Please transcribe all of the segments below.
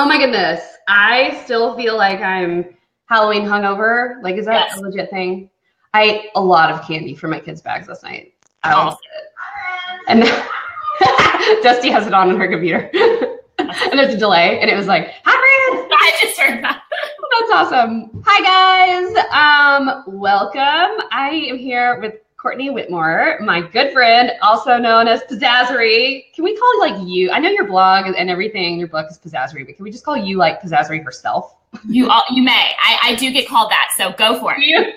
Oh my goodness. I still feel like I'm Halloween hungover. Like, is that a legit thing? I ate a lot of candy for my kids' bags last night. I lost it. And Dusty has it on her computer. And there's a delay. And it was like, hi, Brandon. I just heard that. That's awesome. Hi, guys. Welcome. I am here with Courtney Whitmore, my good friend, also known as Pizzazzerie. Can we call it, like, you? I know your blog and everything, your book is Pizzazzerie, but can we just call you, like, Pizzazzerie herself? You may. I do get called that, so go for it.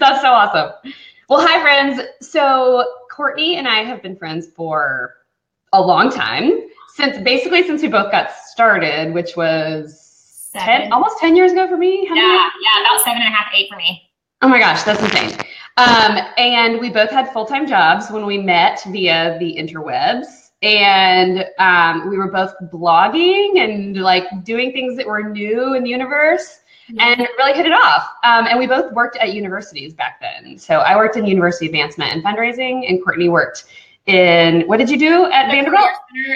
That's so awesome. Well, hi, friends. So Courtney and I have been friends for a long time, since we both got started, which was almost 10 years ago for me. Yeah, about 7.5, 8 for me. Oh my gosh, that's insane. And we both had full-time jobs when we met via the interwebs, and we were both blogging and, like, doing things that were new in the universe, and really hit it off. And we both worked at universities back then. So I worked in university advancement and fundraising, and Courtney worked in, what did you do at Vanderbilt?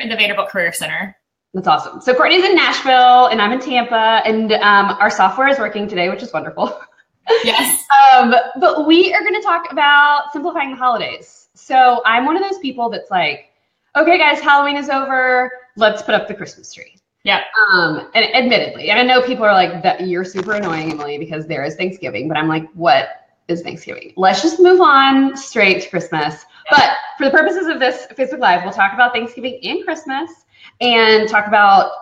In the Vanderbilt Career Center. That's awesome. So Courtney's in Nashville and I'm in Tampa, and our software is working today, which is wonderful. Yes. But we are going to talk about simplifying the holidays. So I'm one of those people that's like, okay, guys, Halloween is over. Let's put up the Christmas tree. Yeah. And admittedly, and I know people are like, that you're super annoying, Emily, because there is Thanksgiving, but I'm like, what is Thanksgiving? Let's just move on straight to Christmas. But for the purposes of this Facebook Live, we'll talk about Thanksgiving and Christmas, and talk about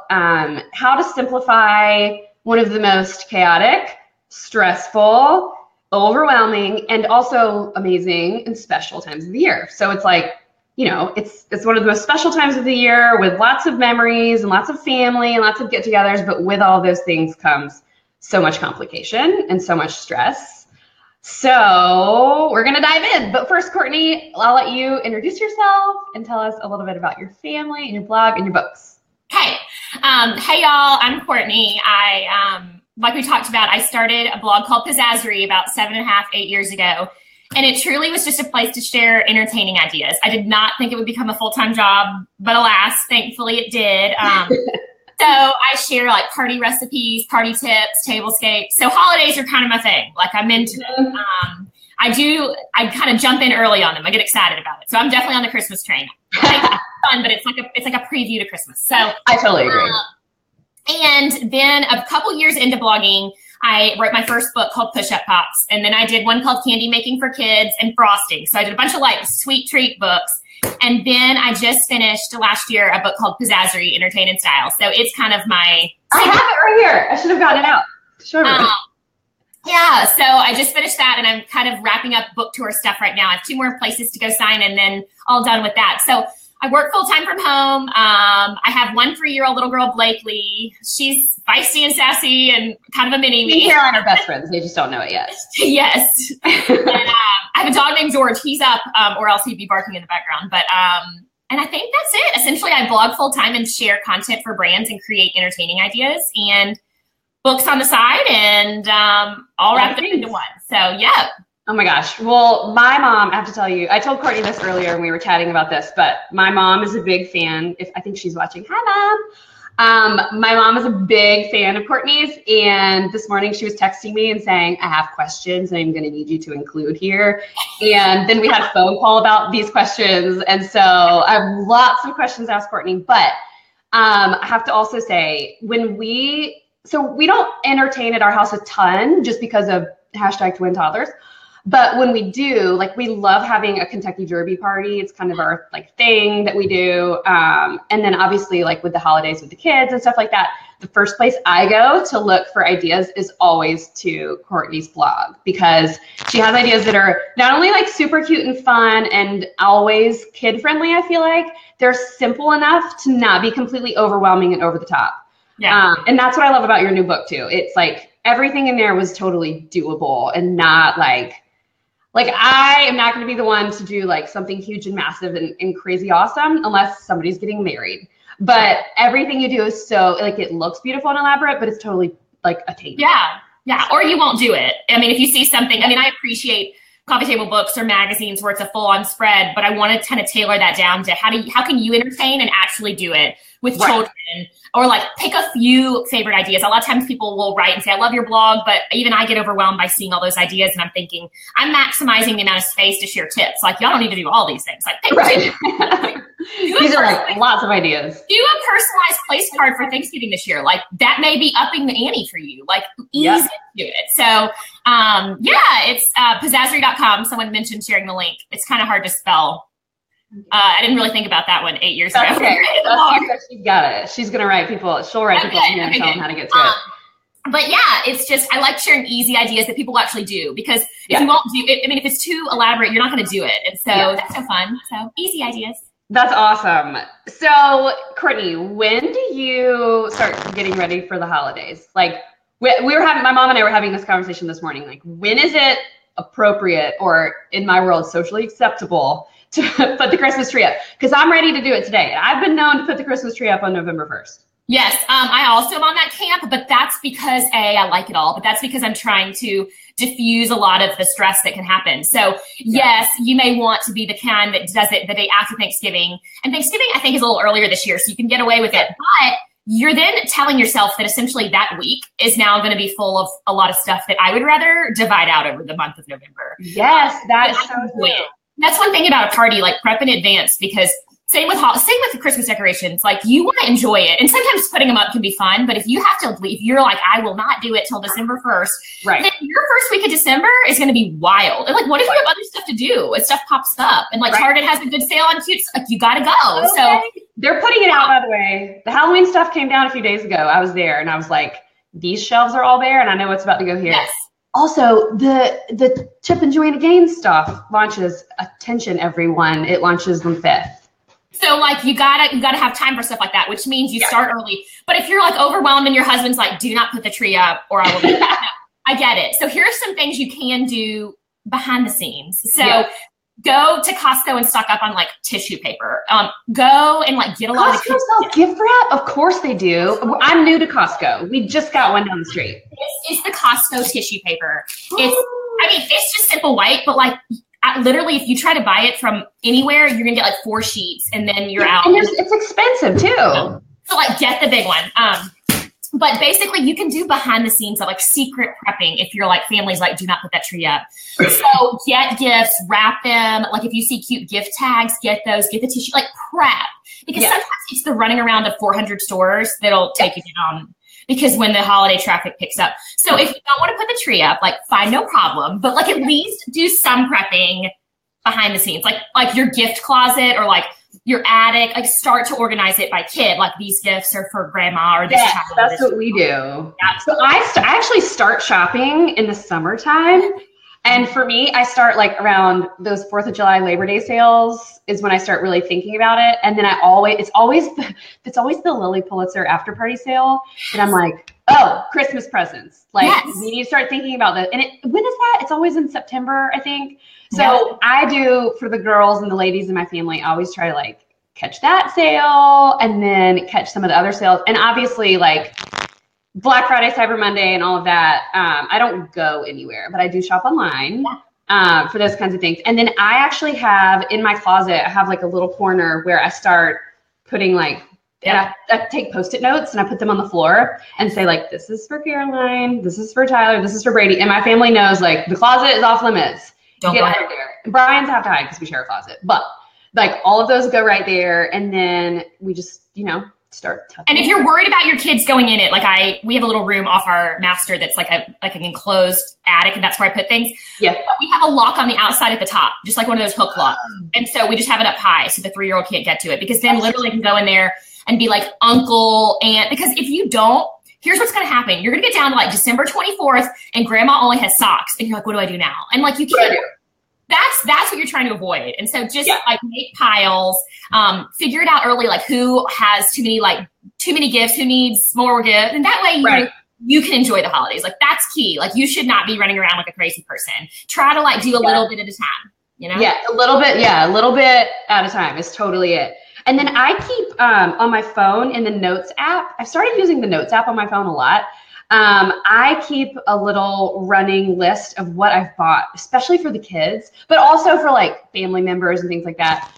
how to simplify one of the most chaotic, stressful, overwhelming, and also amazing and special times of the year. So it's like, you know, it's one of the most special times of the year, with lots of memories and lots of family and lots of get-togethers, but with all those things comes so much complication and so much stress. So we're going to dive in. But first, Courtney, I'll let you introduce yourself and tell us a little bit about your family and your blog and your books. Hey, y'all. I'm Courtney. I, like we talked about, I started a blog called Pizzazzerie about 7.5, 8 years ago. And it truly was just a place to share entertaining ideas. I did not think it would become a full-time job, but alas, thankfully it did. So I share, like, party recipes, party tips, tablescapes. So holidays are kind of my thing. Like, I'm into them. I kind of jump in early on them. I get excited about it. So I'm definitely on the Christmas train. It's fun, but it's like a preview to Christmas. So I totally agree. And then a couple years into blogging, I wrote my first book called Push-Up Pops. And then I did one called Candy Making for Kids and Frosting. So I did a bunch of, like, sweet treat books. And then I just finished last year a book called Pizzazzerie: Entertaining Style. So it's kind of my... I have it right here. I should have gotten it out. Sure. Yeah, so I just finished that, and I'm kind of wrapping up book tour stuff right now. I have 2 more places to go sign, and then all done with that. So I work full-time from home. I have one 3-year-old little girl, Blakely. She's feisty and sassy and kind of a mini-me. Here are our best friends. They just don't know it yet. Yes. And, I have a dog named George. He's up, or else he'd be barking in the background. But and I think that's it. Essentially, I blog full-time and share content for brands and create entertaining ideas and books on the side, and all wrapped up into one. So, yeah. Oh my gosh. Well, my mom, I have to tell you, I told Courtney this earlier when we were chatting about this, but my mom is a big fan. If I think she's watching. Hi, Mom. My mom is a big fan of Courtney's. And this morning she was texting me and saying, I have questions I'm going to need you to include here. And then we had a phone call about these questions. And so I have lots of questions to ask Courtney. But I have to also say, so we don't entertain at our house a ton just because of #twin toddlers. But when we do, like, we love having a Kentucky Derby party. It's kind of our, like, thing that we do. And then obviously, like, with the holidays with the kids and stuff like that, the first place I go to look for ideas is always to Courtney's blog, because she has ideas that are not only, like, super cute and fun and always kid friendly, I feel like they're simple enough to not be completely overwhelming and over the top. Yeah. And that's what I love about your new book too. It's like everything in there was totally doable and not like I am not going to be the one to do, like, something huge and massive and crazy awesome unless somebody's getting married. But everything you do is so, like, it looks beautiful and elaborate, but it's totally, like, attainable. Yeah. Or you won't do it. I mean, if you see something, I mean, I appreciate coffee table books or magazines where it's a full-on spread, but I want to kind of tailor that down to how can you entertain and actually do it with children, or like pick a few favorite ideas. A lot of times people will write and say, I love your blog, but even I get overwhelmed by seeing all those ideas. And I'm thinking, I'm maximizing the amount of space to share tips. Like, y'all don't need to do all these things. Like, pick two. These are like lots of ideas. Do a personalized place card for Thanksgiving this year. Like, that may be upping the ante for you. Like, ease into it. So, it's Pizzazzerie.com. Someone mentioned sharing the link. It's kind of hard to spell. I didn't really think about that one 8 years ago. Okay. She's got it. She's going to write people. She'll write people's names and tell them how to get to it. But it's just, I like sharing easy ideas that people actually do, because if you won't do it, I mean, if it's too elaborate, you're not going to do it. And so that's so fun. So easy ideas. That's awesome. So Courtney, when do you start getting ready for the holidays? Like we were having, my mom and I were having this conversation this morning. Like, when is it appropriate, or in my world, socially acceptable to put the Christmas tree up? Because I'm ready to do it today. I've been known to put the Christmas tree up on November 1st. Yes, I also am on that camp, but that's because I like it all, but that's because I'm trying to diffuse a lot of the stress that can happen. So yes, you may want to be the kind that does it the day after Thanksgiving. And Thanksgiving, I think, is a little earlier this year, so you can get away with it. But you're then telling yourself that essentially that week is now going to be full of a lot of stuff that I would rather divide out over the month of November. Yes, that is so good. That's one thing about a party, like prep in advance, because same with the Christmas decorations, like you want to enjoy it. And sometimes putting them up can be fun, but if you have to leave, you're like, I will not do it till December 1st. Right. Then your first week of December is going to be wild. And like, what if you have other stuff to do and stuff pops up, and like Target has a good sale on cute, like you got to go. Okay. So they're putting it out, by the way. The Halloween stuff came down a few days ago. I was there and I was like, these shelves are all there and I know what's about to go here. Yes. Also, the Chip and Joanna Gaines stuff launches, attention everyone, it launches on the 5th. So like you gotta have time for stuff like that, which means you start early. But if you're like overwhelmed and your husband's like, do not put the tree up or I will do that. I get it. So here are some things you can do behind the scenes. So go to Costco and stock up on like tissue paper. Go and like get a lot of Costco sells gift wrap. Of course they do. I'm new to Costco. We just got one down the street. It's the Costco tissue paper. It's just simple white, but like literally if you try to buy it from anywhere, you're gonna get like 4 sheets and then you're out. And it's expensive too. So like get the big one. But basically you can do behind the scenes of like secret prepping if you're like families like do not put that tree up. So get gifts, wrap them. Like if you see cute gift tags, get those, get the tissue, like prep. Because sometimes it's the running around of 400 stores that'll take you down. Because when the holiday traffic picks up. So if you don't want to put the tree up, like fine, no problem. But like at least do some prepping behind the scenes. Like your gift closet or like your attic, like start to organize it by kid. Like these gifts are for grandma or this child. That's what we do. Yeah. So I actually start shopping in the summertime. And for me, I start like around those 4th of July, Labor Day sales is when I start really thinking about it. And then it's always the Lily Pulitzer after party sale. And I'm like, oh, Christmas presents. Like we need to start thinking about that. And when is that? It's always in September, I think. So I do, for the girls and the ladies in my family, I always try to like catch that sale and then catch some of the other sales. And obviously like Black Friday, Cyber Monday, and all of that. I don't go anywhere, but I do shop online for those kinds of things. And then I actually have in my closet, I have like a little corner where I start putting like, and I take Post-it notes and I put them on the floor and say like, this is for Caroline, this is for Tyler, this is for Brady. And my family knows like the closet is off limits. Don't get out of there. And Brian's have to hide because we share a closet. But like all of those go right there. And then we just, start. And if you're worried about your kids going in it, like we have a little room off our master that's like an enclosed attic, and that's where I put things. Yeah. But we have a lock on the outside at the top, just like one of those hook locks. And so we just have it up high so the 3-year-old can't get to it, because then literally can go in there and be like uncle, aunt. Because if you don't, here's what's going to happen. You're going to get down to like December 24th and grandma only has socks. And you're like, what do I do now? And like you can't. That's what you're trying to avoid. And so just like make piles, figure it out early, like who has too many gifts, who needs more gifts. And that way you can enjoy the holidays. Like that's key. Like you should not be running around like a crazy person. Try to like do a little bit at a time, Yeah, a little bit at a time is totally it. And then I keep on my phone in the notes app. I've started using the notes app on my phone a lot. I keep a little running list of what I've bought, especially for the kids, but also for like family members and things like that.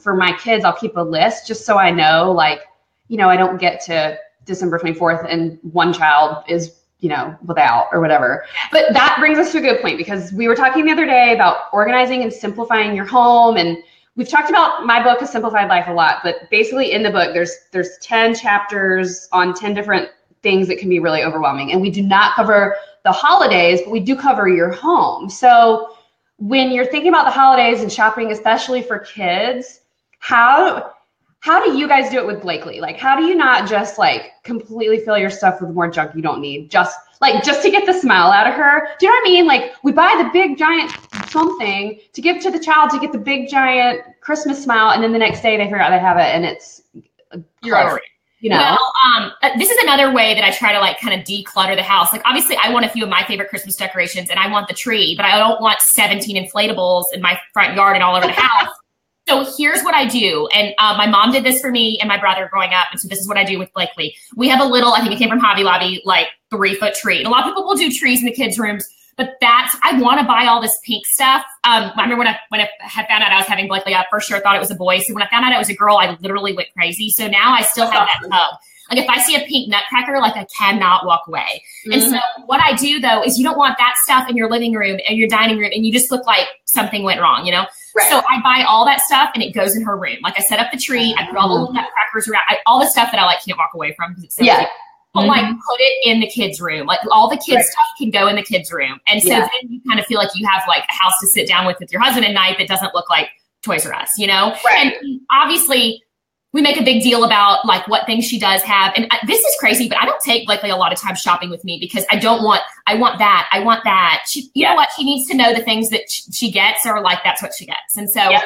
For my kids, I'll keep a list just so I know, like, you know, I don't get to December 24th and one child is, you know, without or whatever. But that brings us to a good point, because we were talking the other day about organizing and simplifying your home. And we've talked about my book, A Simplified Life, a lot, but basically in the book, there's 10 chapters on 10 different things that can be really overwhelming. And we do not cover the holidays, but we do cover your home. So when you're thinking about the holidays and shopping, especially for kids, how do you guys do it with Blakely? Like, how do you not just like completely fill your stuff with more junk you don't need? Just to get the smile out of her. Do you know what I mean? Like, we buy the big giant something to give to the child to get the big giant Christmas smile. And then the next day they figure out they have it and it's, you're over it. You know? Well, this is another way that I try to like kind of declutter the house. Like, obviously I want a few of my favorite Christmas decorations and I want the tree, but I don't want 17 inflatables in my front yard and all over the house. So here's what I do. And my mom did this for me and my brother growing up. And so this is what I do with Blakely. We have a little, I think it came from Hobby Lobby, like 3-foot tree. And a lot of people will do trees in the kids' rooms, but I want to buy all this pink stuff. I remember when I had found out I was having Blakely, I for sure thought it was a boy. So when I found out it was a girl, I literally went crazy. So now I still have that tub. Like, if I see a pink nutcracker, like, I cannot walk away. Mm-hmm. And so what I do, though, is you don't want that stuff in your living room and your dining room, and you just look like something went wrong, you know? Right. So I buy all that stuff, and it goes in her room. Like, I set up the tree. I put all the little nutcrackers around. All the stuff that I, like, can't walk away from because it's so cute. But, like, put it in the kids' room. Like, all the kids' stuff can go in the kids' room. And so then you kind of feel like you have, like, a house to sit down with your husband at night that doesn't look like Toys R Us, you know? Right. And obviously – we make a big deal about like what things she does have. And this is crazy, but I don't take Blakely a lot of time shopping with me because I want that. You know what? She needs to know the things that she gets or like that's what she gets. And so, and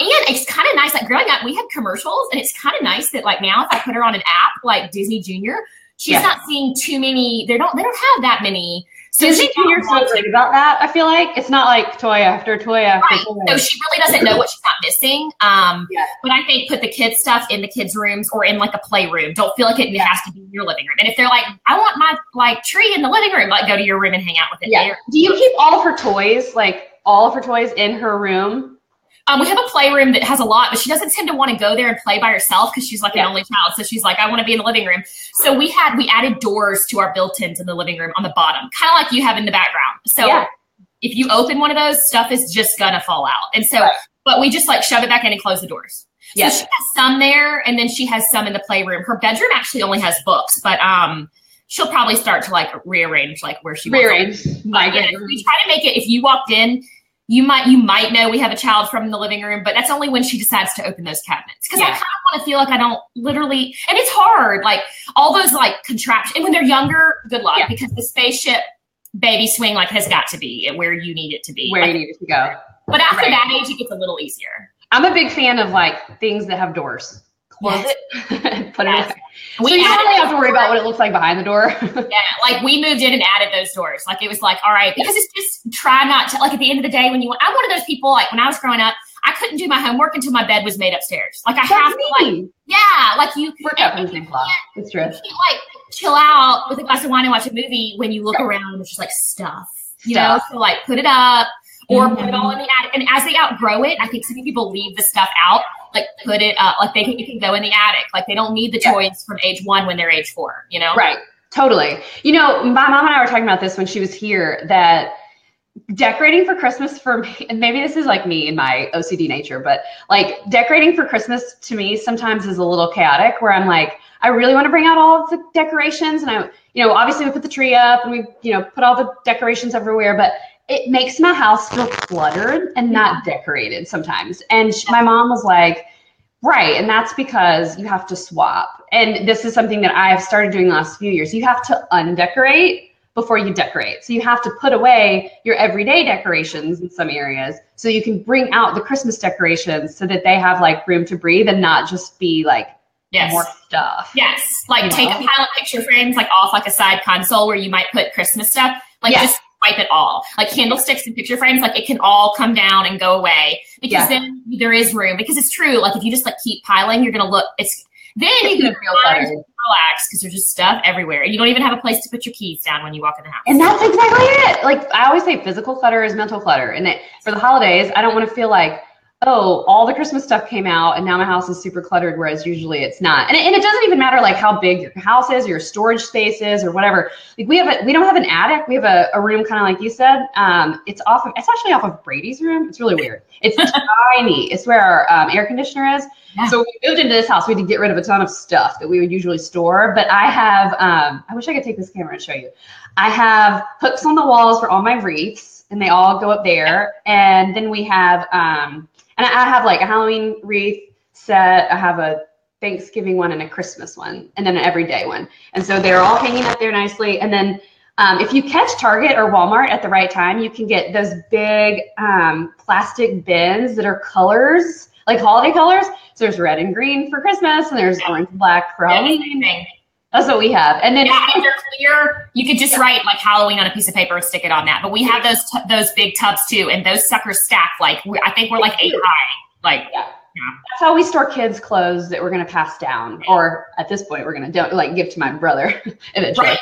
it's kind of nice. Like growing up, we had commercials and it's kind of nice that like now if I put her on an app like Disney Junior, she's not seeing too many. They don't have that many. So Disney Junior's so great about that. I feel like it's not like toy after toy after toy. So she really doesn't know what she's not missing. But I think put the kids' stuff in the kids' rooms or in like a playroom. Don't feel like it has to be in your living room. And if they're like, I want my like tree in the living room, like go to your room and hang out with it there. Do you keep all of her toys, like all of her toys in her room? We have a playroom that has a lot, but she doesn't tend to want to go there and play by herself because she's like an only child. So she's like, I want to be in the living room. So we added doors to our built-ins in the living room on the bottom, kind of like you have in the background. So if you open one of those, stuff is just going to fall out. And so, but we just like shove it back in and close the doors. So she has some there and then she has some in the playroom. Her bedroom actually only has books, but she'll probably start to like rearrange like where she wants it. We try to make it, if you walked in, you might know we have a child from the living room, but that's only when she decides to open those cabinets. Because I kind of want to feel like I don't literally, and it's hard, like all those like contraptions. And when they're younger, good luck because the spaceship baby swing like has got to be where you need it to be. Where like, you need it to go. But after that age, it gets a little easier. I'm a big fan of like things that have doors. Close it. Put it in. So you don't really have to worry about what it looks like behind the door. Like we moved in and added those doors. Like it was like, all right, because it's just try not to, like at the end of the day when I'm one of those people, like when I was growing up, I couldn't do my homework until my bed was made upstairs. Like I have to like, like you work up in the same clock. It's true. You can't like chill out with a glass of wine and watch a movie when you look around and it's just like stuff, you know? So like put it up or put it all in the attic. And as they outgrow it, I think so many people leave the stuff out. Like put it up, like it can go in the attic. Like they don't need the toys from age 1 when they're age 4, you know? Right, totally. You know, my mom and I were talking about this when she was here, that decorating for Christmas for me, and maybe this is like me in my OCD nature, but like decorating for Christmas to me sometimes is a little chaotic where I'm like, I really want to bring out all of the decorations. And I, you know, obviously we put the tree up and we, you know, put all the decorations everywhere, but it makes my house feel cluttered and not decorated sometimes. And my mom was like, right. And that's because you have to swap. And this is something that I have started doing the last few years. You have to undecorate before you decorate. So you have to put away your everyday decorations in some areas so you can bring out the Christmas decorations so that they have like room to breathe and not just be like, more stuff. Like take a pile of picture frames, like off like a side console where you might put Christmas stuff, like just wipe it all, like candlesticks and picture frames, like it can all come down and go away because then there is room. Because it's true, like if you just like keep piling, you're gonna look, it's Then you're going to feel better. Relax, because there's just stuff everywhere. And you don't even have a place to put your keys down when you walk in the house. And that's exactly it. Like, I always say physical clutter is mental clutter. And that for the holidays, I don't want to feel like, oh, all the Christmas stuff came out and now my house is super cluttered, whereas usually it's not. And it doesn't even matter like how big your house is or your storage space is or whatever. Like we don't have an attic. We have a room kind of like you said. It's actually off of Brady's room. It's really weird. It's tiny. It's where our air conditioner is. Yeah. So when we moved into this house, we had to get rid of a ton of stuff that we would usually store. But I have, I wish I could take this camera and show you. I have hooks on the walls for all my wreaths and they all go up there. And then we have, and I have like a Halloween wreath set. I have a Thanksgiving one and a Christmas one and then an everyday one. And so they're all hanging up there nicely. And then if you catch Target or Walmart at the right time, you can get those big plastic bins that are colors, like holiday colors. So there's red and green for Christmas and there's orange and black for Halloween. Yeah, that's what we have. And then yeah, if they're clear, you could just write like Halloween on a piece of paper and stick it on that. But we have those big tubs too. And those suckers stack like, I think we're like 8 high. Like, yeah. That's how we store kids' clothes that we're going to pass down. Or at this point, we're going to like give to my brother. Eventually. Right.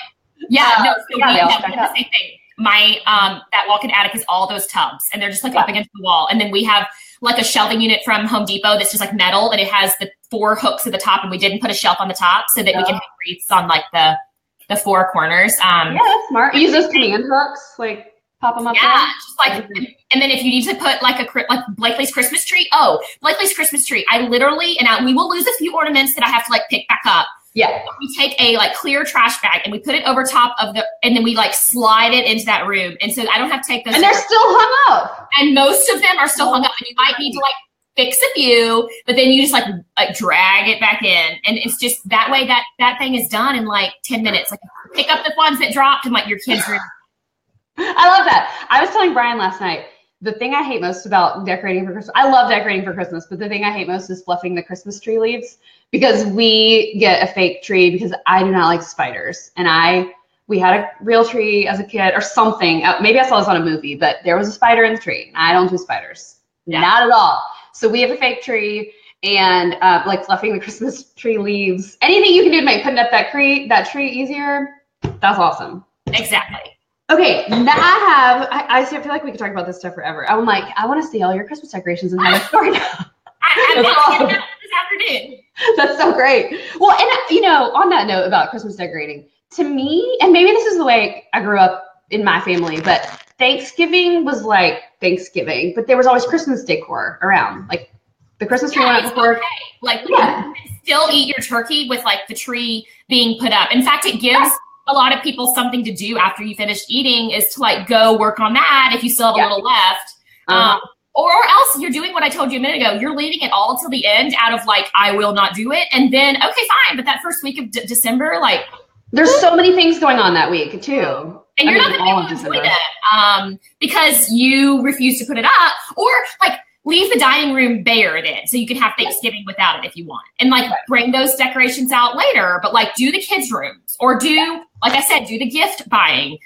Yeah. So we have the same thing. My, that walk-in attic is all those tubs and they're just like up against the wall. And then we have like a shelving unit from Home Depot that's just like metal and it has the 4 hooks at the top and we didn't put a shelf on the top so that we can have wreaths on like the 4 corners. Yeah, that's smart. Use those command hooks, like pop them up. Yeah, there. Just like, and then if you need to put like Blakely's Christmas tree. Oh, Blakely's Christmas tree. I literally, we will lose a few ornaments that I have to like pick back up. Yeah. We take a like clear trash bag and we put it over top of and then we like slide it into that room. And so I don't have to take those. And they're still hung up. And most of them are still hung up. And you might need to like fix a few, but then you just like drag it back in. And it's just that way that thing is done in like 10 minutes. Like pick up the ones that dropped in like your kids' room. I love that. I was telling Brian last night, the thing I hate most about decorating for Christmas, I love decorating for Christmas, but the thing I hate most is fluffing the Christmas tree leaves because we get a fake tree because I do not like spiders. And we had a real tree as a kid or something. Maybe I saw this on a movie, but there was a spider in the tree. And I don't do spiders. Yeah. Not at all. So we have a fake tree and like fluffing the Christmas tree leaves. Anything you can do to make putting up that tree easier, that's awesome. Exactly. Okay, now I feel like we could talk about this stuff forever. I'm like, I want to see all your Christmas decorations and have a story now. I'm awesome. This afternoon. That's so great. Well, and on that note about Christmas decorating, to me, and maybe this is the way I grew up in my family, but Thanksgiving was like Thanksgiving, but there was always Christmas decor around, like the Christmas tree went up before. Okay. Like, you can still eat your turkey with like the tree being put up. In fact, it gives a lot of people something to do after you finish eating is to like go work on that if you still have a little left. Or else you're doing what I told you a minute ago. You're leaving it all till the end out of like, I will not do it. And then, okay, fine. But that first week of December, like. There's so many things going on that week too. And you're not going to be able to enjoy them because you refuse to put it up or like leave the dining room bare then so you can have Thanksgiving without it if you want. And like bring those decorations out later, but like do the kids' rooms or do, like I said, do the gift buying,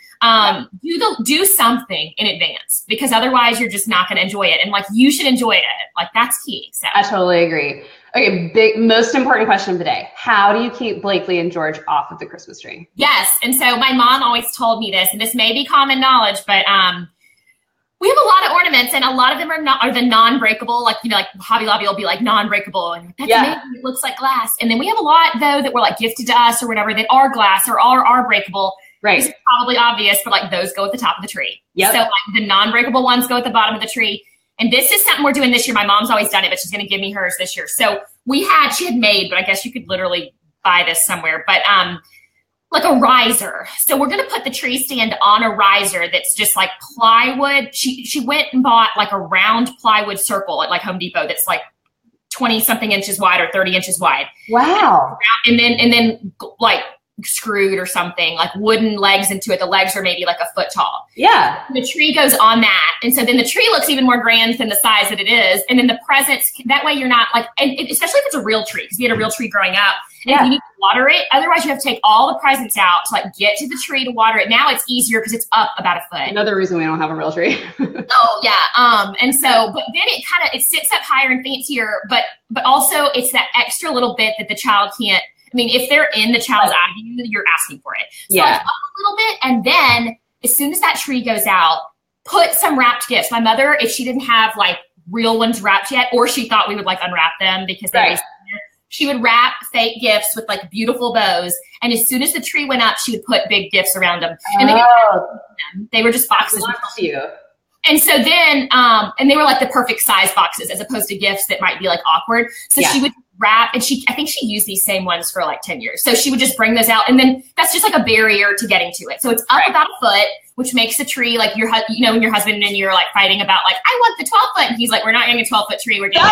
do something in advance because otherwise you're just not going to enjoy it. And like, you should enjoy it. Like that's key. So. I totally agree. Okay. Most important question of the day. How do you keep Blakely and George off of the Christmas tree? Yes. And so my mom always told me this, and this may be common knowledge, but, we have a lot of ornaments and a lot of them are the non-breakable, like, like Hobby Lobby will be like non-breakable and that's amazing. It looks like glass. And then we have a lot though that were like gifted to us or whatever that are glass or are breakable. Right. It's probably obvious, but like those go at the top of the tree. Yep. So like the non-breakable ones go at the bottom of the tree. And this is something we're doing this year. My mom's always done it, but she's going to give me hers this year. So she had made, but I guess you could literally buy this somewhere. But, like a riser. So we're going to put the tree stand on a riser that's just like plywood. She went and bought like a round plywood circle at like Home Depot that's like 20 something inches wide or 30 inches wide. Wow. And then like screwed or something, like wooden legs into it. The legs are maybe like a foot tall. Yeah. The tree goes on that. And so then the tree looks even more grand than the size that it is. And then the presents, that way you're not like, and especially if it's a real tree, because we had a real tree growing up. And yeah. If you need to water it, otherwise you have to take all the presents out to like get to the tree to water it. Now it's easier because it's up about a foot. Another reason we don't have a real tree. Oh yeah. And so, but then it kind of, it sits up higher and fancier, but also it's that extra little bit that the child can't, I mean, if they're in the child's eye view, you're asking for it. So yeah. Like, up a little bit, and then as soon as that tree goes out, put some wrapped gifts. My mother, if she didn't have like real ones wrapped yet, or she thought we would like unwrap them because they right. She would wrap fake gifts with like beautiful bows. And as soon as the tree went up, she would put big gifts around them. And they were just boxes. And so then, and they were like the perfect size boxes as opposed to gifts that might be like awkward. So yeah. She would wrap, and I think she used these same ones for like 10 years. So she would just bring those out. And then that's just like a barrier to getting to it. So it's up right. about a foot, which makes the tree like when your husband and you're like fighting about like, I want the 12 foot. And he's like, we're not getting a 12 foot tree. We're getting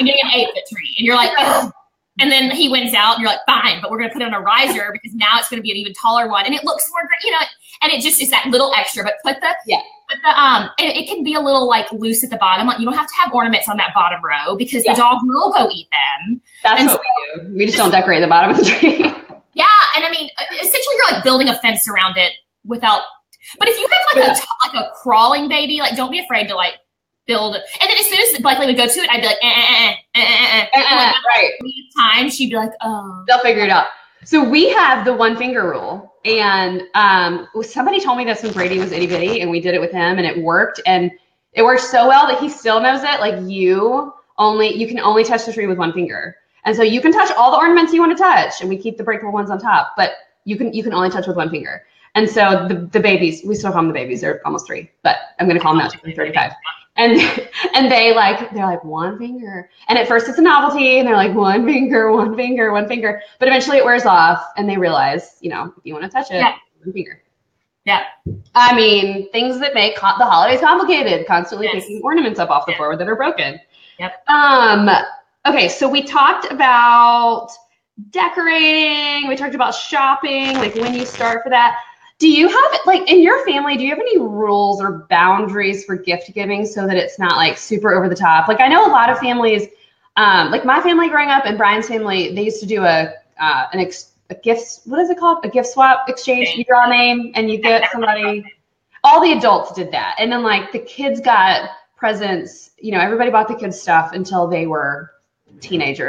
an 8 foot tree. And you're like, ugh. And then he wins out and you're like, fine, but we're going to put it on a riser because now it's going to be an even taller one. And it looks more great, and it just is that little extra, but it can be a little like loose at the bottom. Like you don't have to have ornaments on that bottom row because the dog will go eat them. That's what we do. We just don't decorate the bottom of the tree. Yeah. And I mean, essentially you're like building a fence around it but if you have like a crawling baby, like don't be afraid to like build. And then as soon as Blakely would go to it, I'd be like, right. Time she'd be like, oh, they'll figure it out. So we have the one finger rule, and somebody told me this when Brady was itty bitty, and we did it with him, and it worked, so well that he still knows it. Like you can only touch the tree with one finger, and so you can touch all the ornaments you want to touch, and we keep the breakable ones on top, but you can only touch with one finger. And so the babies, we still call them the babies. They're almost 3, but I'm gonna call them that. They're 35. And they're like one finger. And at first it's a novelty, and they're like one finger, one finger, one finger. But eventually it wears off, and they realize, if you want to touch it, one finger. Yeah. I mean, things that make the holidays complicated, constantly picking ornaments up off the floor that are broken. Yep. Okay, so we talked about decorating. We talked about shopping, like when you start for that. Do you have, like, in your family, do you have any rules or boundaries for gift giving so that it's not, like, super over the top? Like, I know a lot of families, like my family growing up and Brian's family, they used to do a gifts, what is it called? A gift swap exchange. You draw a name and you get somebody. All the adults did that. And then, like, the kids got presents. Everybody bought the kids stuff until they were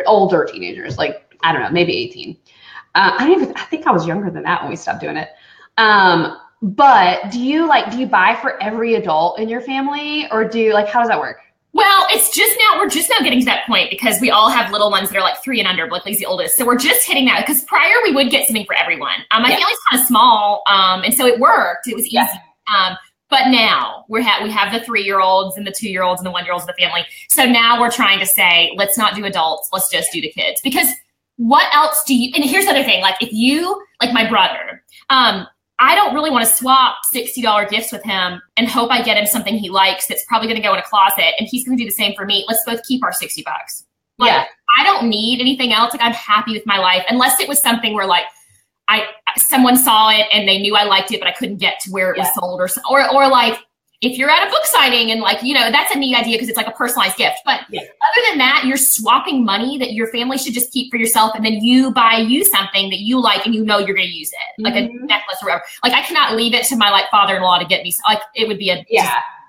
older teenagers. Like, I don't know, maybe 18. I think I was younger than that when we stopped doing it. But do you buy for every adult in your family, or how does that work? Well, we're just now getting to that point because we all have little ones that are like 3 and under. Blakely's the oldest. So we're just hitting that because prior we would get something for everyone. My family's kind of small. And so it worked. It was easy. Yeah. But now we have the 3-year-olds and the 2-year-olds and the 1-year-olds in the family. So now we're trying to say, let's not do adults. Let's just do the kids, because what else do you, and here's the other thing. Like if you, like my brother, I don't really want to swap $60 gifts with him and hope I get him something he likes that's probably going to go in a closet, and he's going to do the same for me. Let's both keep our $60. Like, yeah. I don't need anything else. Like, I'm happy with my life, unless it was something where like someone saw it and they knew I liked it, but I couldn't get to where it was sold or like if you're at a book signing and like, that's a neat idea because it's like a personalized gift. But other than that, you're swapping money that your family should just keep for yourself. And then you buy you something that you like and you're going to use it, like a necklace or whatever. Like I cannot leave it to my like father-in-law to get me. Like it would be a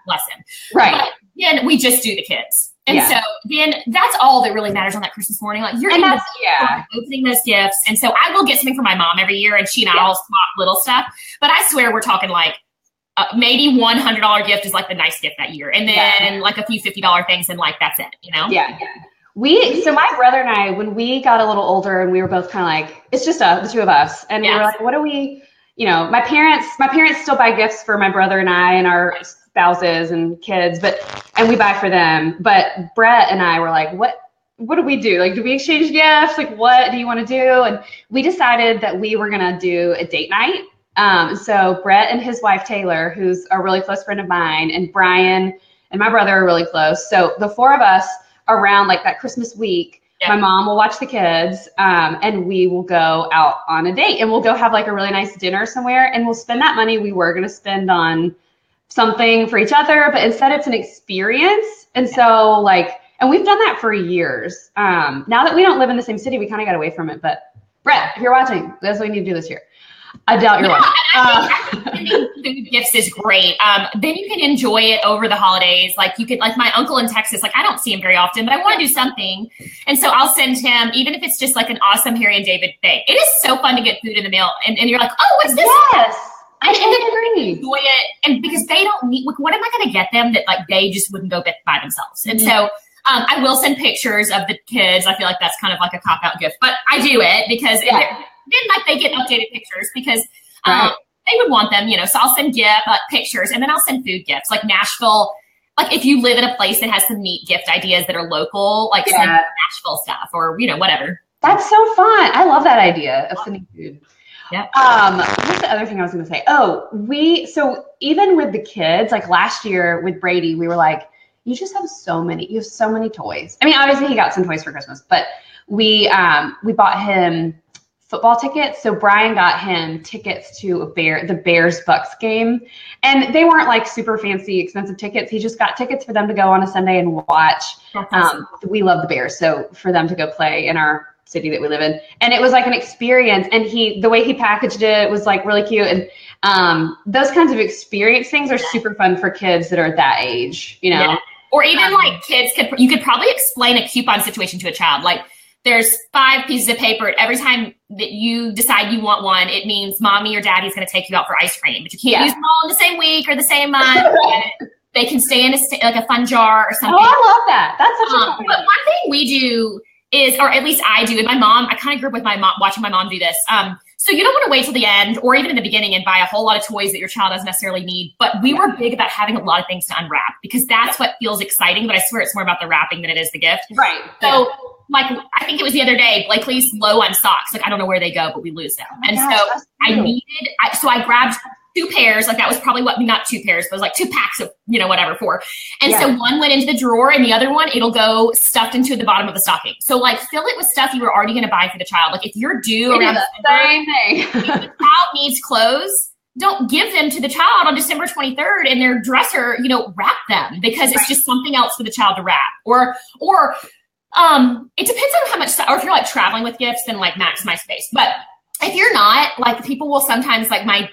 lesson. Right. But then we just do the kids. And so then that's all that really matters on that Christmas morning. Like you're opening those gifts. And so I will get something for my mom every year, and she and I will swap little stuff. But I swear we're talking like, maybe $100 gift is like the nice gift that year. And then like a few $50 things, and like, that's it, Yeah. So my brother and I, when we got a little older, and we were both kind of like, it's just the two of us. And we were like, what do we, my parents still buy gifts for my brother and I and our spouses and kids, and we buy for them. But Brett and I were like, what do we do? Like, do we exchange gifts? Like, what do you want to do? And we decided that we were going to do a date night. So Brett and his wife, Taylor, who's a really close friend of mine, and Brian and my brother are really close. So the 4 of us around like that Christmas week, My mom will watch the kids, and we will go out on a date, and we'll go have like a really nice dinner somewhere, and we'll spend that money we were going to spend on something for each other, but instead it's an experience. And so like, and we've done that for years. Now that we don't live in the same city, we kind of got away from it, but Brett, if you're watching, that's what we need to do this year. I doubt you're watching. I think food gifts is great. Then you can enjoy it over the holidays. Like you could, like my uncle in Texas, like I don't see him very often, but I want to do something. And so I'll send him, even if it's just like an awesome Harry and David thing. It is so fun to get food in the mail. And you're like, oh, what's this? Yes. I agree. Enjoy it. And because they don't need, like, what am I going to get them that like they just wouldn't go get by themselves? And so I will send pictures of the kids. I feel like that's kind of like a cop-out gift, but I do it because then like they get updated pictures because they would want them, you know, so I'll send pictures and then I'll send food gifts. Like Nashville, like if you live in a place that has some neat gift ideas that are local, like send Nashville stuff or, you know, whatever. That's so fun. I love that idea of sending food. Yeah. What's the other thing I was going to say? Oh, so even with the kids, like last year with Brady, we were like, you have so many toys. I mean, obviously he got some toys for Christmas, but we bought him football tickets. So Brian got him tickets to the Bears-Bucks game. And they weren't like super fancy, expensive tickets. He just got tickets for them to go on a Sunday and watch. We love the Bears. So for them to go play in our city that we live in. And it was like an experience. And the way he packaged it was like really cute. And those kinds of experience things are super fun for kids that are that age, you know? Yeah. Or even like kids you could probably explain a coupon situation to a child. Like there's 5 pieces of paper. Every time that you decide you want one, it means mommy or daddy's going to take you out for ice cream, but you can't use them all in the same week or the same month. They can stay in a fun jar or something. Oh, I love that. That's such a fun. But one thing we do is, or at least I do, and my mom, I kind of grew up with my mom, watching my mom do this. So you don't want to wait till the end or even in the beginning and buy a whole lot of toys that your child doesn't necessarily need. But we were big about having a lot of things to unwrap because that's what feels exciting. But I swear it's more about the wrapping than it is the gift. Right. So like, I think it was the other day, Blakely's low on socks. Like, I don't know where they go, but we lose them. So I grabbed 2 pairs. Like that was probably not 2 pairs, but it was like 2 packs of, you know, whatever, 4. And so one went into the drawer and the other one, it'll go stuffed into the bottom of the stocking. So like fill it with stuff you were already going to buy for the child. Like if you're due around December, if the child needs clothes, don't give them to the child on December 23rd in their dresser, you know, wrap them because it's just something else for the child to wrap or it depends on how much, or if you're like traveling with gifts, then like max my space. But if you're not, like people will sometimes if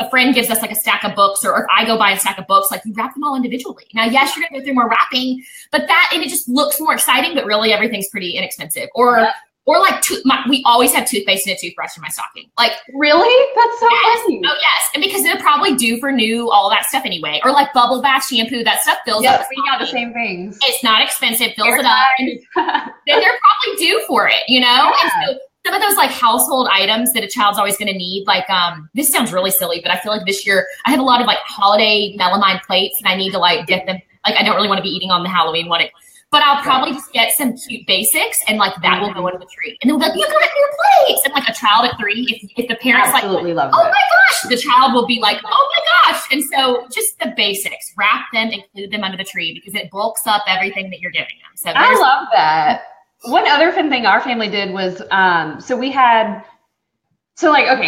a friend gives us like a stack of books or if I go buy a stack of books, like you wrap them all individually. Now, yes, you're gonna go through more wrapping, but and it just looks more exciting, but really everything's pretty inexpensive. Or like we always have toothpaste and a toothbrush in my stocking. Like really? That's so funny. Oh yes. And because they're probably due for new, all that stuff anyway. Or like bubble bath shampoo, that stuff fills up. We got the same things. It's not expensive, fills it up. And then they're probably due for it, you know? Yeah. And so, some of those like household items that a child's always going to need, like this sounds really silly, but I feel like this year I have a lot of like holiday melamine plates and I need to like get them. Like I don't really want to be eating on the Halloween one, but I'll probably just get some cute basics and like that will go into the tree. And they'll be like, you got new plates. And like a child at 3, if the parents absolutely like, oh my gosh, the child will be like, oh my gosh. And so just the basics, wrap them, include them under the tree because it bulks up everything that you're giving them. So I love that. One other fun thing our family did was, I'm going to walk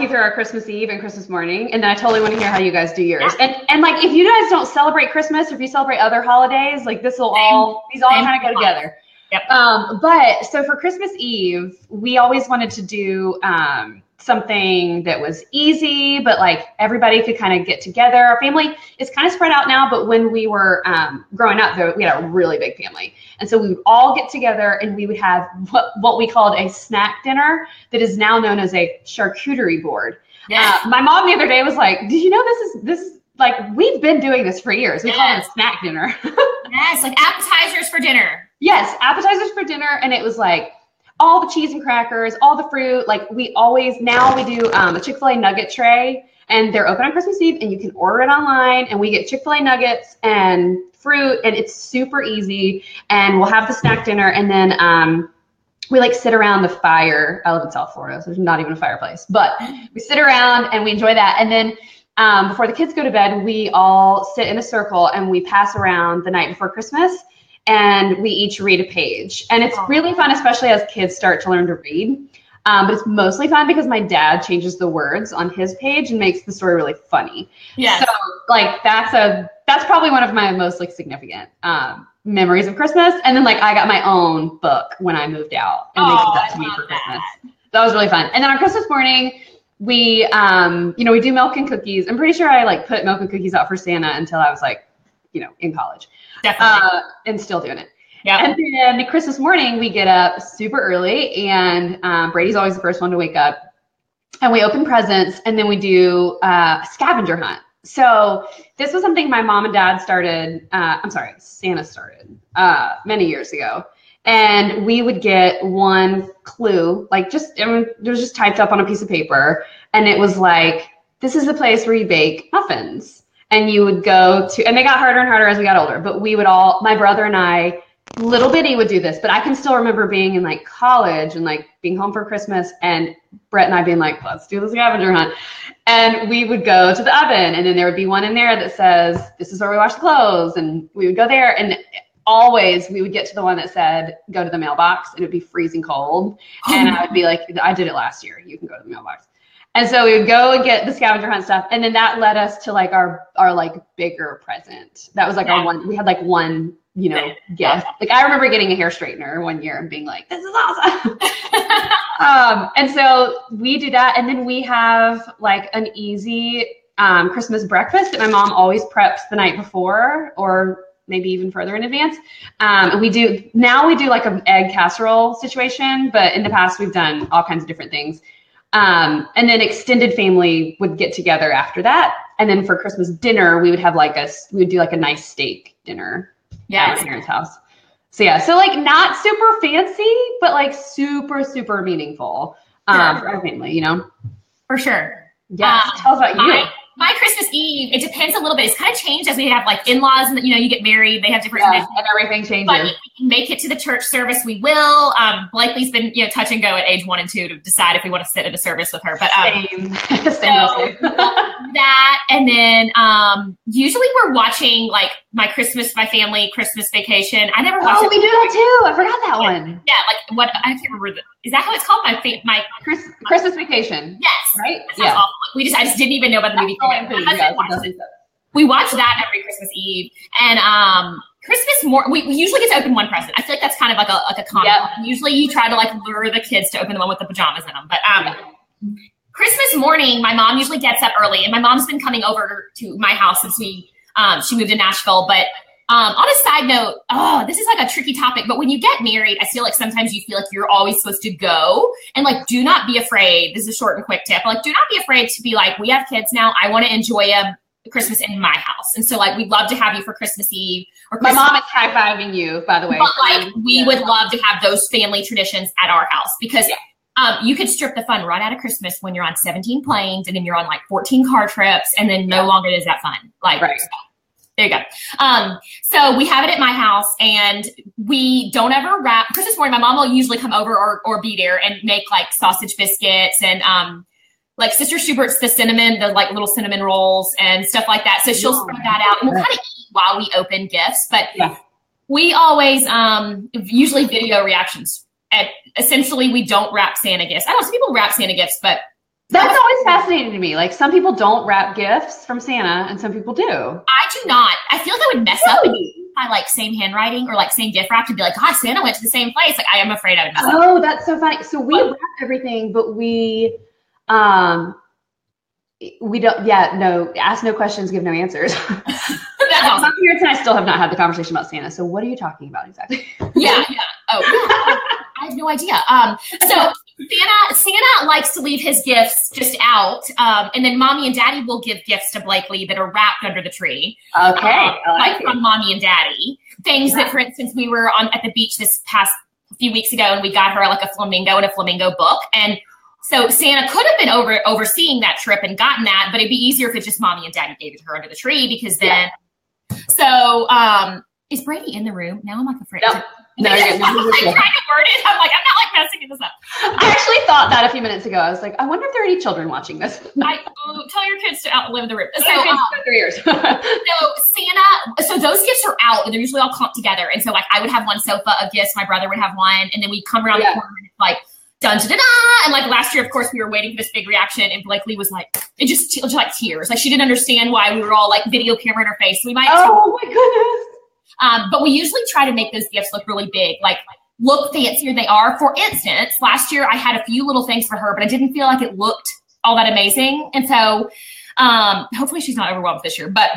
you through our Christmas Eve and Christmas morning, and then I totally want to hear how you guys do yours. Yeah. And like, if you guys don't celebrate Christmas, if you celebrate other holidays, like these all kind of go together. Yep. But so for Christmas Eve, we always wanted to do, something that was easy, but like everybody could kind of get together. Our family is kind of spread out now, but when we were growing up, we had a really big family. And so we would all get together and we would have what we called a snack dinner that is now known as a charcuterie board. Yes. My mom the other day was like, did you know this is like, we've been doing this for years. We call it a snack dinner. Yes, like appetizers for dinner. Yes, appetizers for dinner. And it was like, all the cheese and crackers, all the fruit. Like we do a Chick-fil-A nugget tray and they're open on Christmas Eve and you can order it online and we get Chick-fil-A nuggets and fruit and it's super easy and we'll have the snack dinner and then we like sit around the fire. I live in South Florida, so there's not even a fireplace, but we sit around and we enjoy that. And then before the kids go to bed, we all sit in a circle and we pass around the night before Christmas. and we each read a page. And it's really fun, especially as kids start to learn to read. But it's mostly fun because my dad changes the words on his page and makes the story really funny. Yeah. So like that's probably one of my most like significant memories of Christmas. And then like I got my own book when I moved out, and they gave that to me for Christmas. That was really fun. And then on Christmas morning, we we do milk and cookies. I'm pretty sure I like put milk and cookies out for Santa until I was like, in college. Definitely. And still doing it. Yeah. And then Christmas morning, we get up super early, and Brady's always the first one to wake up, and we open presents, and then we do a scavenger hunt. So this was something my mom and dad started, Santa started many years ago. And we would get one clue, it was just typed up on a piece of paper. And it was like, this is the place where you bake muffins. And you would go to, and they got harder and harder as we got older, but we would all, my brother and I, little bitty would do this, but I can still remember being in like college and like being home for Christmas, and Brett and I being like, let's do the scavenger hunt. And we would go to the oven, and then there would be one in there that says, this is where we wash the clothes. And we would go there, and always we would get to the one that said, go to the mailbox, and it'd be freezing cold. And I would be like, I did it last year. You can go to the mailbox. And so we would go and get the scavenger hunt stuff. And then that led us to like our like bigger present. That was like our one, we had like one, gift. Like I remember getting a hair straightener one year and being like, this is awesome. And so we do that. And then we have like an easy Christmas breakfast that my mom always preps the night before, or maybe even further in advance. And we do like an egg casserole situation, but in the past we've done all kinds of different things. And then extended family would get together after that. And then for Christmas dinner, we would have we would do a nice steak dinner at my parents' house. So not super fancy, but like super, super meaningful, for our family, For sure. Yeah. Tell us about you. My Christmas Eve, it depends a little bit. It's kind of changed as we have like in-laws and you get married, they have different and everything changes. But if we can make it to the church service, we will. Blakely's been touch and go at age 1 and 2 to decide if we want to sit at a service with her. But same. That, and then usually we're watching like my family Christmas Vacation. I never watched it. Oh, we do that too. I forgot that one. Yeah, like what I can't remember. Is that how it's called? My Christmas Vacation. Yes. Right? Yeah. Awful. I just didn't even know about the movie. We watch that every Christmas Eve, and Christmas morning we usually get to open one present. I feel like that's kind of like a common one. Usually you try to like lure the kids to open the one with the pajamas in them, but Christmas morning my mom usually gets up early, and my mom's been coming over to my house since we she moved to Nashville. But on a side note, this is like a tricky topic, but when you get married, I feel like sometimes you feel like you're always supposed to go, and like, do not be afraid. This is a short and quick tip. Like, do not be afraid to be like, we have kids now. I want to enjoy Christmas in my house. And so like, we'd love to have you for Christmas Eve. Or Christmas. My mom is high-fiving you, by the way. But like, we would love to have those family traditions at our house, because you could strip the fun right out of Christmas when you're on 17 planes, and then you're on like 14 car trips, and then no longer is that fun. Like, right. There you go. So we have it at my house, and we don't ever wrap. Christmas morning, my mom will usually come over or be there and make like sausage biscuits and like Sister Schubert's, the like little cinnamon rolls and stuff like that. So she'll spread that out, and we'll kind of eat while we open gifts. But we always usually video reactions. And essentially, we don't wrap Santa gifts. I don't know, some people wrap Santa gifts, but that's always fascinating to me. Like, some people don't wrap gifts from Santa, and some people do. I do not. I feel like I would mess up by like same handwriting or like same gift wrap, to be like, God, Santa went to the same place. Like, I am afraid I would mess up. Oh, that's so funny. So we wrap everything, but we don't. Yeah, no. Ask no questions, give no answers. That's my parents and I still have not had the conversation about Santa. So what are you talking about exactly? Yeah. Oh, I have no idea. So. Santa likes to leave his gifts just out, and then Mommy and Daddy will give gifts to Blakely that are wrapped under the tree. Okay, like from Mommy and Daddy. Things that, for instance, we were at the beach this past few weeks ago, and we got her like a flamingo and a flamingo book, and so Santa could have been overseeing that trip and gotten that, but it'd be easier if it's just Mommy and Daddy gave it to her under the tree, because then. So is Brady in the room now? I'm like afraid. No, I'm like trying to word it. I'm like, I'm not like messing in the this up. I actually thought that a few minutes ago. I was like, I wonder if there are any children watching this. Tell your kids to outlive the room. So, 3 years. So Santa, so those gifts are out, and they're usually all clumped together. And so, like, I would have one sofa of gifts. My brother would have one. And then we'd come around the corner and it's like, dun-da-da-da. And, like, last year, of course, we were waiting for this big reaction. And Blakely was like, it just like tears. Like, she didn't understand why we were all, like, video camera in her face. So we might. Oh, my goodness. But we usually try to make those gifts look really big, like look fancier they are. For instance, last year I had a few little things for her, but I didn't feel like it looked all that amazing. And so hopefully she's not overwhelmed this year, but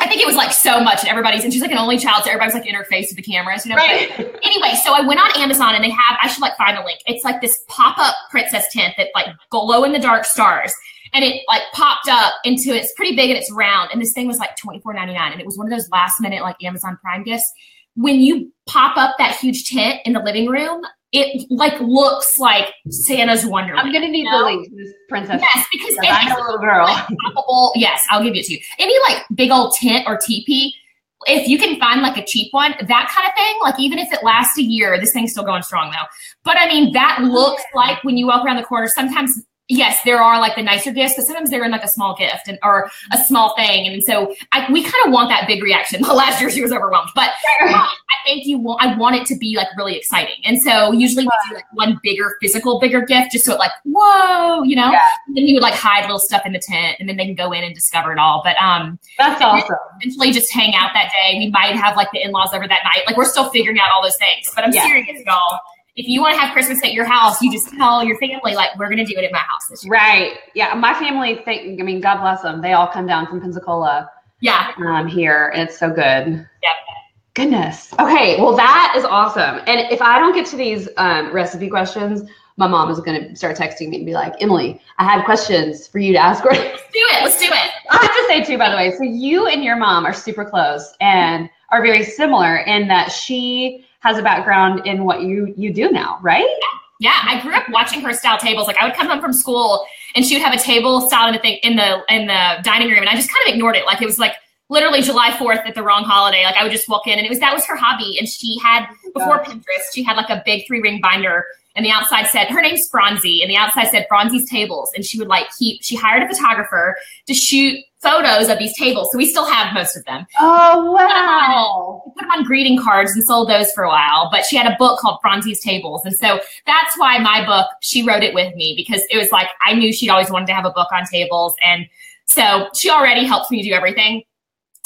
I think it was like so much. And everybody's, and she's like an only child, so everybody's like in her face with the cameras, you know. Right. But anyway, so I went on Amazon and they have, I should like find the link. It's like this pop-up princess tent that like glow in the dark stars. And it like popped up into, it's pretty big and it's round. And this thing was like $24.99. And it was one of those last minute like Amazon Prime gifts. When you pop up that huge tent in the living room, it like looks like Santa's Wonderland. I'm going to need the link to this princess. Yes, because I'm a little girl. Like, poppable, yes, I'll give it to you. Any like big old tent or teepee, if you can find like a cheap one, that kind of thing, like even if it lasts a year, this thing's still going strong though. But I mean, that looks like when you walk around the corner, sometimes yes, there are like the nicer gifts, but sometimes they're in like a small gift and or a small thing. And so we kind of want that big reaction. Last year she was overwhelmed, but I think I want it to be like really exciting. And so usually we do like one bigger physical, bigger gift just so it like, whoa, you know, and then you would like hide little stuff in the tent and then they can go in and discover it all. But that's awesome. Eventually just hang out that day. We might have like the in-laws over that night. Like we're still figuring out all those things, but I'm serious, y'all. If you want to have Christmas at your house, you just tell your family, like, we're going to do it at my house this year. Right. Yeah. My family, God bless them. They all come down from Pensacola. Yeah. Here. And it's so good. Yep. Goodness. Okay. Well, that is awesome. And if I don't get to these recipe questions, my mom is going to start texting me and be like, Emily, I have questions for you to ask. Let's do it. I have to say, too, by the way, so you and your mom are super close and are very similar in that she has a background in what you do now, right? Yeah, I grew up watching her style tables. Like I would come home from school and she would have a table style in the dining room, and I just kind of ignored it. Like it was like literally July 4th at the wrong holiday. Like I would just walk in, and that was her hobby. And she had before Pinterest, she had like a big 3-ring binder, and the outside said her name's Bronzy, and the outside said Bronzy's Tables, and she would like she hired a photographer to shoot photos of these tables. So we still have most of them. Oh, wow. We put them on greeting cards and sold those for a while, but she had a book called Bronzy's Tables. And so that's why my book, she wrote it with me, because it was like, I knew she'd always wanted to have a book on tables. And so she already helps me do everything.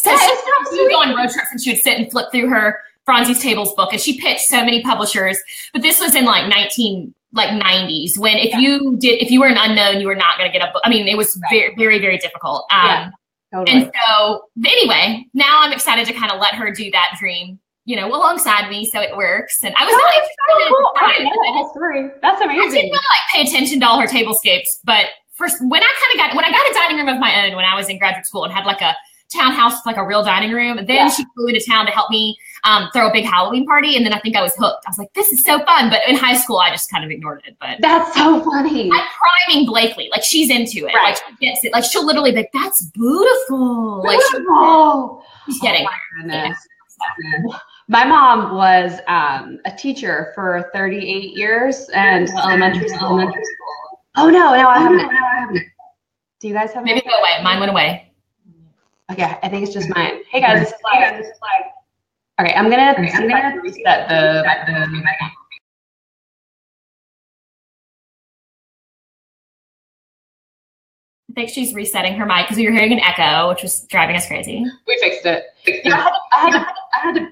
So she would go on road trips and she would sit and flip through her Bronzy's Tables book. And she pitched so many publishers, but this was in like 90s when if you were an unknown, you were not going to get a book. I mean, it was very, very, very difficult. Totally. And so anyway, now I'm excited to kind of let her do that dream, you know, alongside me. So it works. And I was not interested. That's amazing. I didn't really like pay attention to all her tablescapes, but first when I got a dining room of my own, when I was in graduate school and had like a townhouse with like a real dining room. And then she flew into town to help me throw a big Halloween party. And then I think I was hooked. I was like, this is so fun. But in high school, I just kind of ignored it. But that's so funny. I'm priming Blakely. Like she's into it. Right. Like she gets it. Like she'll literally be like, that's beautiful. Like she's getting it. Yeah. My mom was a teacher for 38 years and elementary school. Oh, no. Now I haven't. Do you guys have it? Maybe go away. Mine went away. Okay, I think it's just mine. Hey guys, this is live. Okay, I'm gonna reset the I think she's resetting her mic because we were hearing an echo, which was driving us crazy. We fixed it. I had to do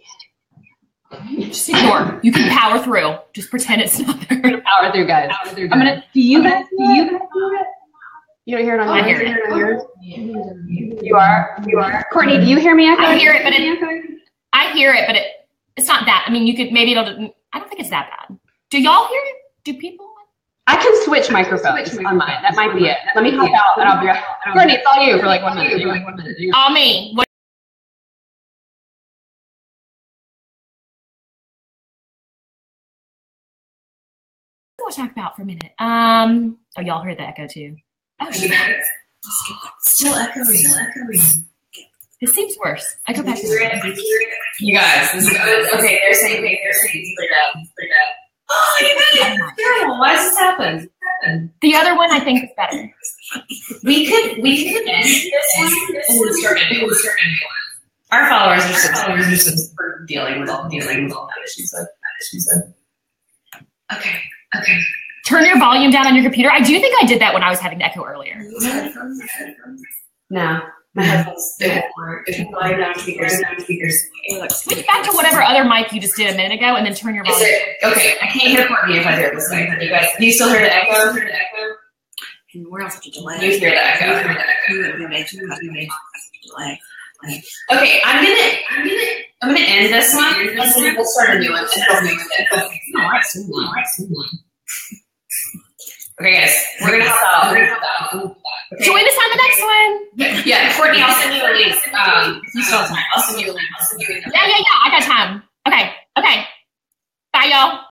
it again. Just ignore. You can power through. Just pretend it's not there. Power through, guys. Do you guys do it? You don't hear it on my ear. You are. Courtney, do you hear me? I hear it, but it's not that. I mean, you could, maybe it'll, I don't think it's that bad. Do y'all hear it? Do people? I can switch microphones on mine. That might be it. Let me hop out and I'll be right back. Courtney, it's all you for like 1 minute. All me. What do I talk about for a minute? Oh, y'all heard the echo too. Oh, she does. Still echoing. This seems worse. I go back to you guys. This is okay. They're saying, "Hey, clear up." Oh, you Why does this happen? The other one I think is better. We could end this one and start a new one. Our followers are just for dealing with all that issues. Okay. Turn your volume down on your computer. I do think I did that when I was having echo earlier. No. My headphones didn't work. Volume down speakers. Switch back to whatever other mic you just did a minute ago and then turn your volume down. Okay, I can't hear Courtney if I hear this way. You guys, do you still hear the echo? And we're on such a delay. You hear the echo. We made such a delay. Okay, I'm gonna end this one. We'll start a new one. Okay, guys.